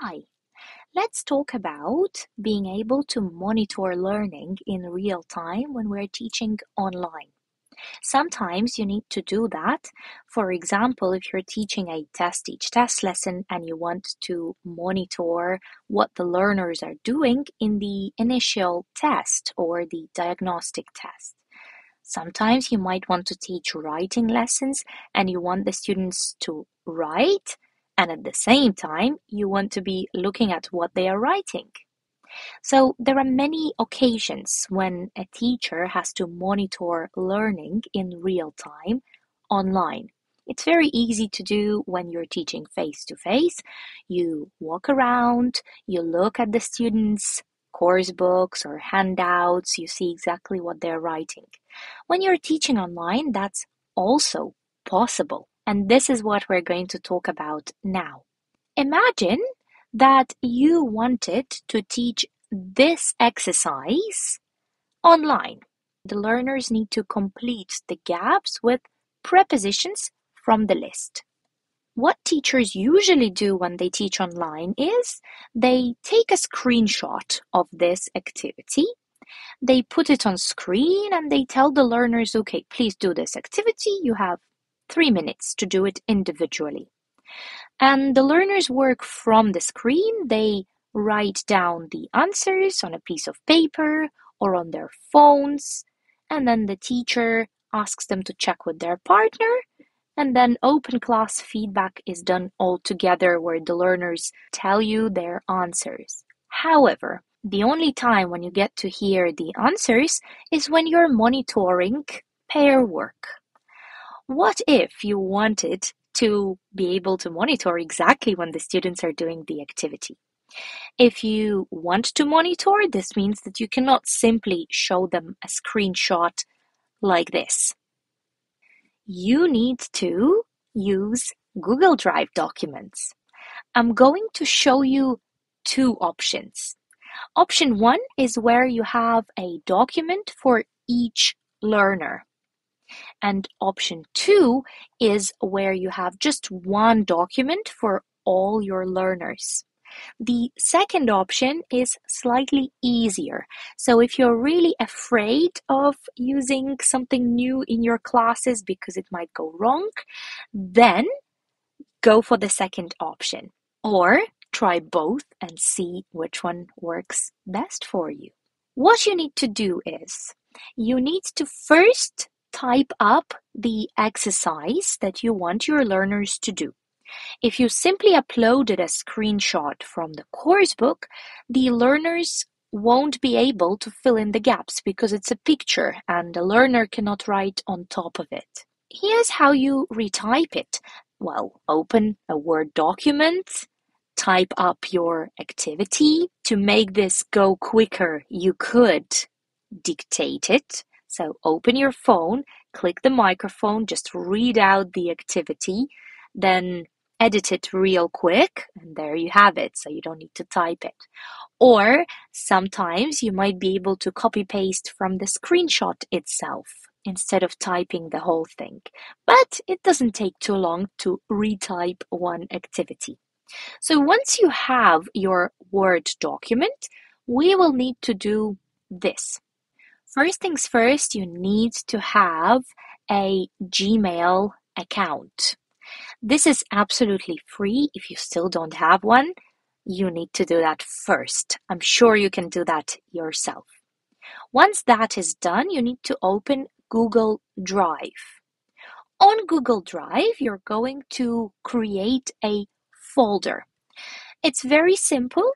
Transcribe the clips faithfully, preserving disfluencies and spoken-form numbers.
Hi, let's talk about being able to monitor learning in real time when we're teaching online. Sometimes you need to do that. For example, if you're teaching a test each test lesson and you want to monitor what the learners are doing in the initial test or the diagnostic test. Sometimes you might want to teach writing lessons and you want the students to write. And at the same time, you want to be looking at what they are writing. So there are many occasions when a teacher has to monitor learning in real time online. It's very easy to do when you're teaching face-to-face. You walk around, you look at the students' course books or handouts, you see exactly what they're writing. When you're teaching online, that's also possible. And this is what we're going to talk about now. Imagine that you wanted to teach this exercise online. The learners need to complete the gaps with prepositions from the list. What teachers usually do when they teach online is they take a screenshot of this activity. They put it on screen and they tell the learners, okay, please do this activity. You have three minutes to do it individually. And the learners work from the screen. They write down the answers on a piece of paper or on their phones. And then the teacher asks them to check with their partner. And then open class feedback is done all together where the learners tell you their answers. However, the only time when you get to hear the answers is when you're monitoring pair work. What if you wanted to be able to monitor exactly when the students are doing the activity? If you want to monitor, this means that you cannot simply show them a screenshot like this. You need to use Google Drive documents. I'm going to show you two options. Option one is where you have a document for each learner. And option two is where you have just one document for all your learners. The second option is slightly easier. So if you're really afraid of using something new in your classes because it might go wrong, then go for the second option. Or try both and see which one works best for you. What you need to do is you need to first type up the exercise that you want your learners to do. If you simply uploaded a screenshot from the course book, the learners won't be able to fill in the gaps because it's a picture and the learner cannot write on top of it. Here's how you retype it. Well, open a Word document, type up your activity. To make this go quicker, you could dictate it. So open your phone, click the microphone, just read out the activity, then edit it real quick, and there you have it, so you don't need to type it. Or sometimes you might be able to copy-paste from the screenshot itself instead of typing the whole thing. But it doesn't take too long to retype one activity. So once you have your Word document, we will need to do this. First things first, you need to have a Gmail account. This is absolutely free. If you still don't have one, you need to do that first. I'm sure you can do that yourself. Once that is done, you need to open Google Drive. On Google Drive, you're going to create a folder. It's very simple.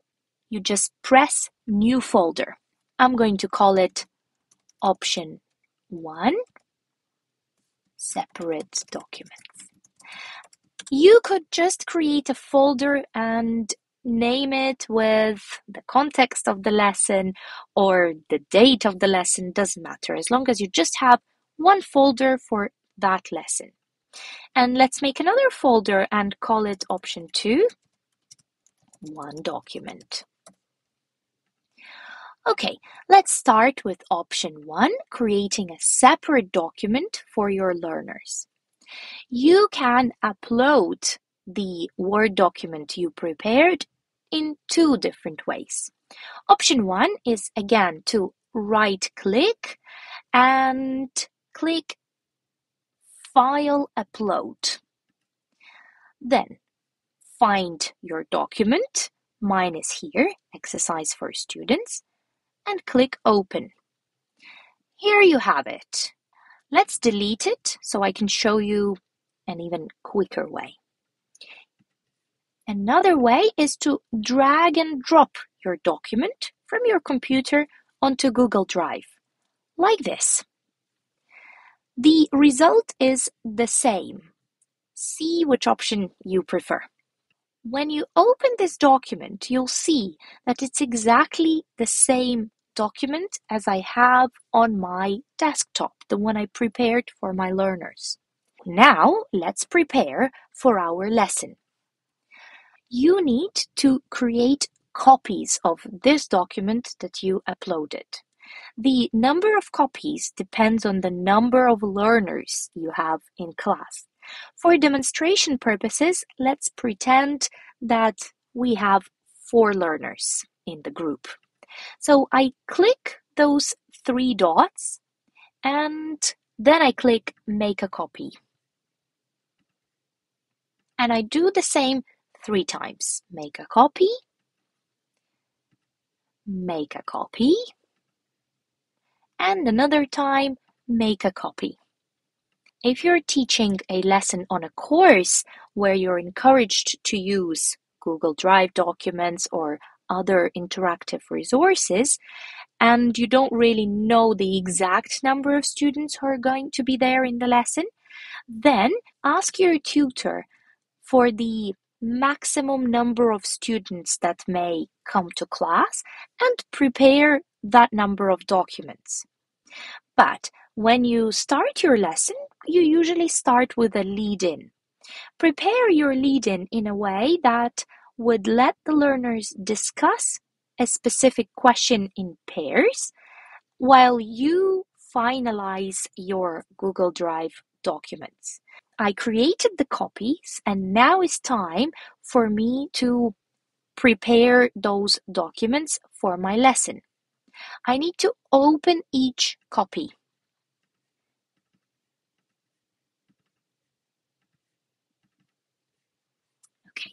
You just press New Folder. I'm going to call it Option one, separate documents. You could just create a folder and name it with the context of the lesson or the date of the lesson, doesn't matter, as long as you just have one folder for that lesson. And let's make another folder and call it option two, one document. Okay, let's start with option one, creating a separate document for your learners. You can upload the Word document you prepared in two different ways. Option one is, again, to right-click and click File Upload. Then find your document. Mine is here, Exercise for Students, and click Open. Here you have it. Let's delete it so I can show you an even quicker way. Another way is to drag and drop your document from your computer onto Google Drive, like this. The result is the same. See which option you prefer. When you open this document, you'll see that it's exactly the same document as I have on my desktop, the one I prepared for my learners. Now, let's prepare for our lesson. You need to create copies of this document that you uploaded. The number of copies depends on the number of learners you have in class. For demonstration purposes, let's pretend that we have four learners in the group. So I click those three dots and then I click Make a Copy. And I do the same three times. Make a copy, make a copy, and another time, make a copy. If you're teaching a lesson on a course where you're encouraged to use Google Drive documents or other interactive resources, and you don't really know the exact number of students who are going to be there in the lesson, then ask your tutor for the maximum number of students that may come to class and prepare that number of documents. But when you start your lesson, you usually start with a lead-in. Prepare your lead-in in a way that would let the learners discuss a specific question in pairs while you finalize your Google Drive documents. I created the copies and now it's time for me to prepare those documents for my lesson. I need to open each copy. Okay.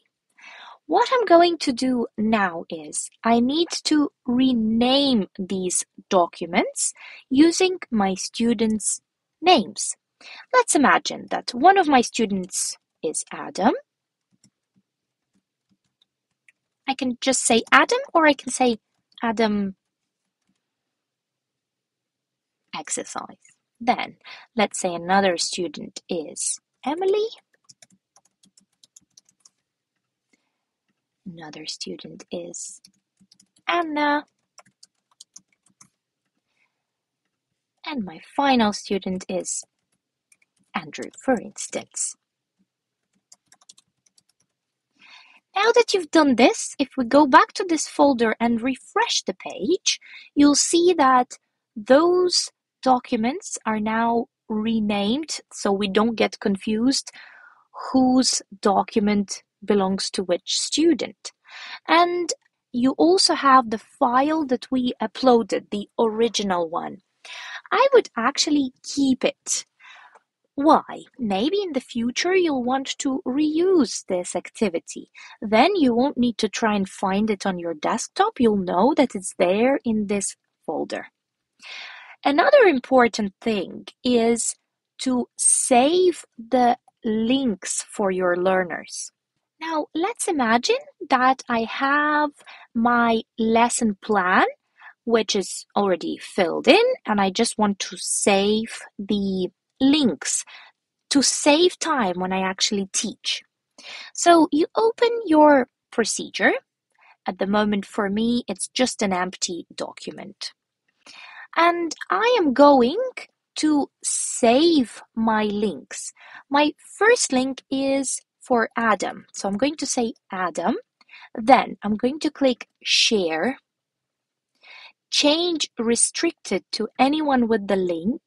What I'm going to do now is I need to rename these documents using my students' names. Let's imagine that one of my students is Adam. I can just say Adam, or I can say Adam exercise. Then, let's say another student is Emily. Another student is Anna. And my final student is Andrew, for instance. Now that you've done this, if we go back to this folder and refresh the page, you'll see that those documents are now renamed, so we don't get confused whose document belongs to which student. And you also have the file that we uploaded, the original one. I would actually keep it. Why? Maybe in the future you'll want to reuse this activity. Then you won't need to try and find it on your desktop. You'll know that it's there in this folder. Another important thing is to save the links for your learners. Now, let's imagine that I have my lesson plan, which is already filled in, and I just want to save the links to save time when I actually teach. So you open your procedure. At the moment for me, it's just an empty document. And I am going to save my links. My first link is for Adam. So I'm going to say Adam. Then I'm going to click Share. Change Restricted to anyone with the link.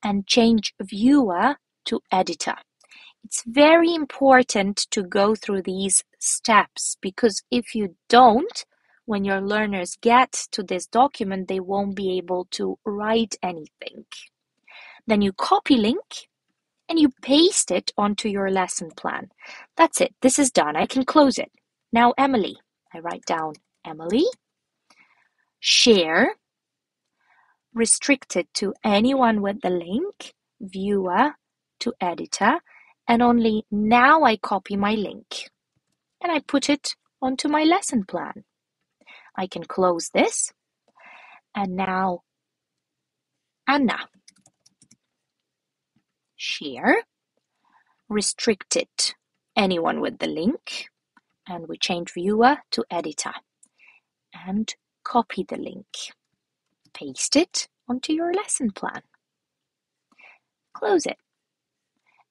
And change Viewer to Editor. It's very important to go through these steps, because if you don't, when your learners get to this document, they won't be able to write anything. Then you copy link and you paste it onto your lesson plan. That's it. This is done. I can close it. Now, Emily. I write down Emily. Share. Restricted to anyone with the link. Viewer to editor. And only now I copy my link and I put it onto my lesson plan. I can close this. And now, Anna. Share. Restricted. Anyone with the link. And we change viewer to editor. And copy the link. Paste it onto your lesson plan. Close it.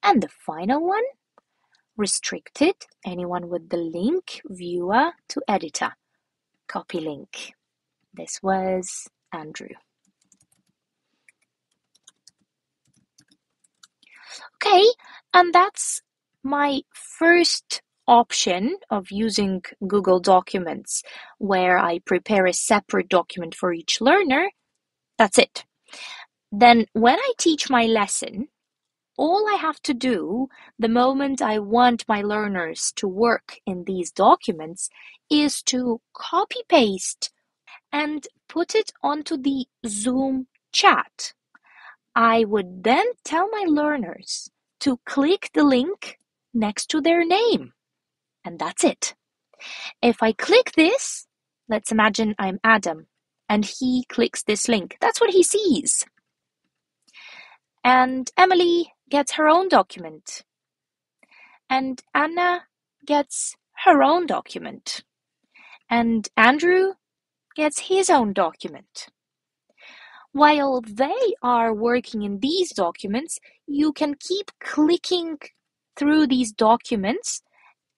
And the final one, restricted, anyone with the link, viewer to editor, copy link. This was Andrew. Okay, and that's my first option of using Google Documents, where I prepare a separate document for each learner. That's it. Then when I teach my lesson, all I have to do the moment I want my learners to work in these documents is to copy paste and put it onto the Zoom chat. I would then tell my learners to click the link next to their name. And that's it. If I click this, let's imagine I'm Adam and he clicks this link. That's what he sees. And Emily gets her own document. And Anna gets her own document. And Andrew gets his own document. While they are working in these documents, you can keep clicking through these documents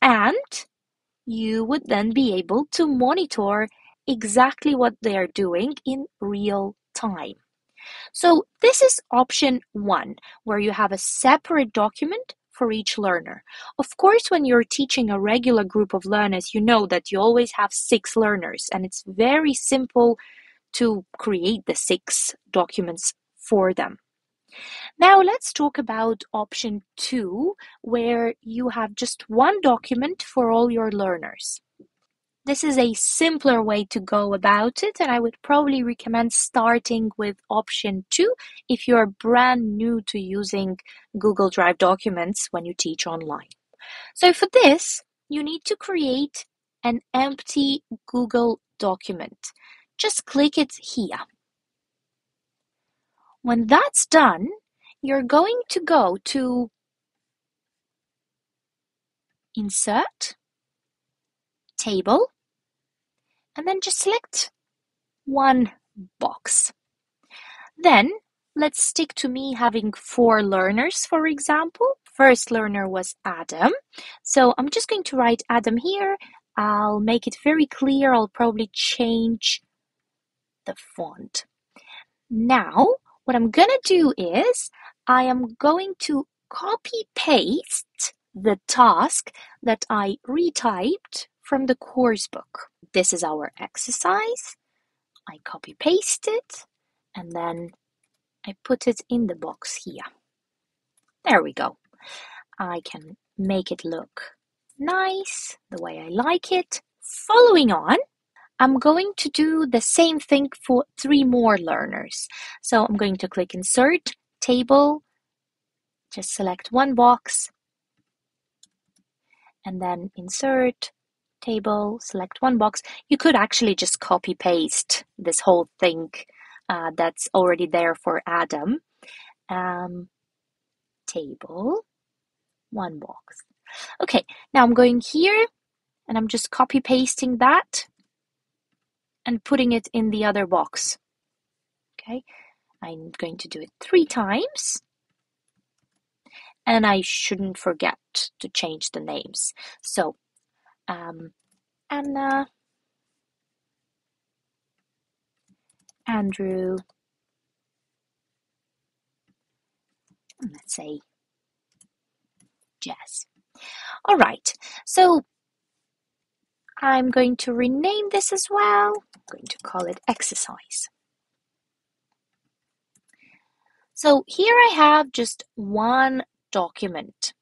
and you would then be able to monitor exactly what they are doing in real time. So this is option one, where you have a separate document for each learner. Of course, when you're teaching a regular group of learners, you know that you always have six learners, and it's very simple to create the six documents for them. Now let's talk about option two, where you have just one document for all your learners. This is a simpler way to go about it, and I would probably recommend starting with option two if you are brand new to using Google Drive documents when you teach online. So for this, you need to create an empty Google document. Just click it here. When that's done, you're going to go to Insert, Table, and then just select one box. Then let's stick to me having four learners, for example. First learner was Adam. So I'm just going to write Adam here. I'll make it very clear. I'll probably change the font. Now, what I'm going to do is I am going to copy paste the task that I retyped from the course book. This is our exercise. I copy paste it and then I put it in the box here. There we go. I can make it look nice the way I like it. Following on, I'm going to do the same thing for three more learners. So I'm going to click Insert, Table, just select one box, and then Insert, Table, select one box. You could actually just copy paste this whole thing uh, that's already there for Adam. Um, table, one box. Okay, now I'm going here and I'm just copy pasting that and putting it in the other box. Okay, I'm going to do it three times. And I shouldn't forget to change the names. So Um, Anna, Andrew, and let's say jazz. All right, so I'm going to rename this as well. I'm going to call it exercise. So here I have just one document.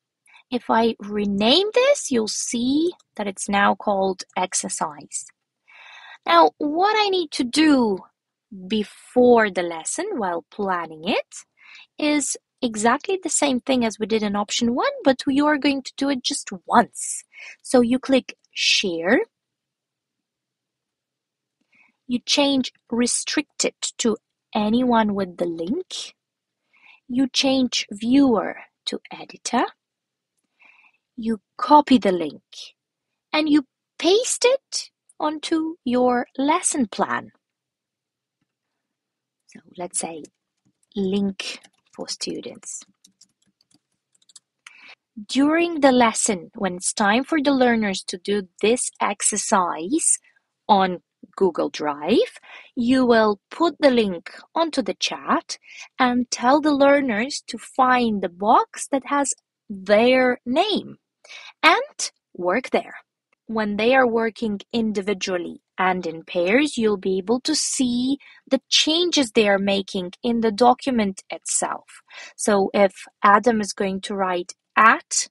If I rename this, you'll see that it's now called exercise. Now, what I need to do before the lesson while planning it is exactly the same thing as we did in option one, but you are going to do it just once. So you click share. You change restricted to anyone with the link. You change viewer to editor. You copy the link and you paste it onto your lesson plan. So let's say link for students. During the lesson, when it's time for the learners to do this exercise on Google Drive, you will put the link onto the chat and tell the learners to find the box that has their name and work there. When they are working individually and in pairs, you'll be able to see the changes they are making in the document itself. So if Adam is going to write at,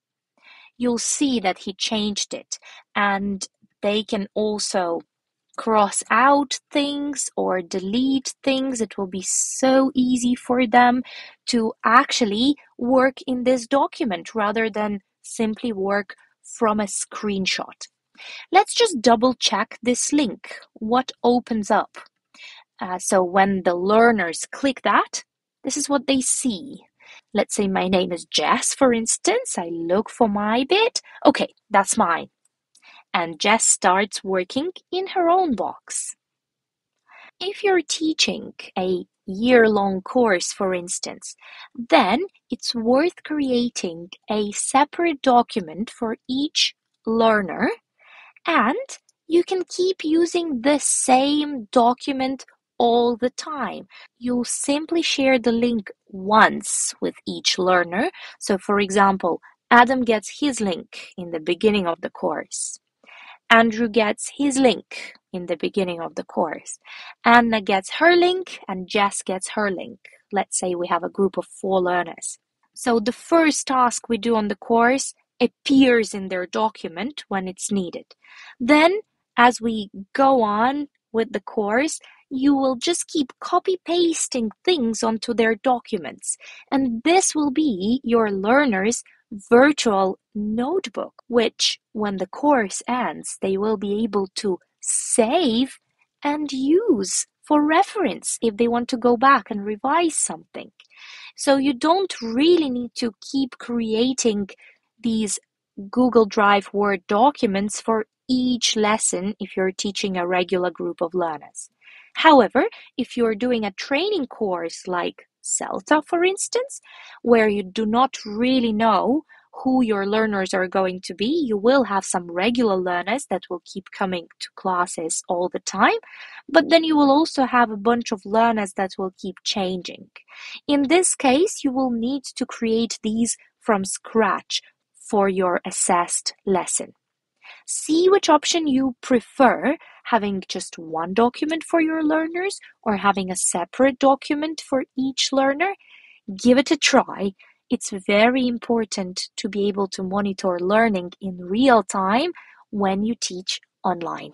you'll see that he changed it, and they can also cross out things or delete things. It will be so easy for them to actually work in this document rather than simply work from a screenshot. Let's just double check this link, what opens up. Uh, so when the learners click that, this is what they see. Let's say my name is Jess, for instance. I look for my bit. Okay, that's mine. And Jess starts working in her own box. If you're teaching a year-long course, for instance, then it's worth creating a separate document for each learner, and you can keep using the same document all the time. You'll simply share the link once with each learner. So, for example, Adam gets his link in the beginning of the course. Andrew gets his link in the beginning of the course. Anna gets her link and Jess gets her link. Let's say we have a group of four learners. So the first task we do on the course appears in their document when it's needed. Then, as we go on with the course, you will just keep copy-pasting things onto their documents. And this will be your learners' virtual notebook, which when the course ends, they will be able to save and use for reference if they want to go back and revise something. So you don't really need to keep creating these Google Drive Word documents for each lesson if you're teaching a regular group of learners. However, if you're doing a training course like CELTA, for instance, where you do not really know who your learners are going to be, you will have some regular learners that will keep coming to classes all the time, but then you will also have a bunch of learners that will keep changing. In this case, you will need to create these from scratch for your assessed lesson. See which option you prefer, having just one document for your learners or having a separate document for each learner. Give it a try. It's very important to be able to monitor learning in real time when you teach online.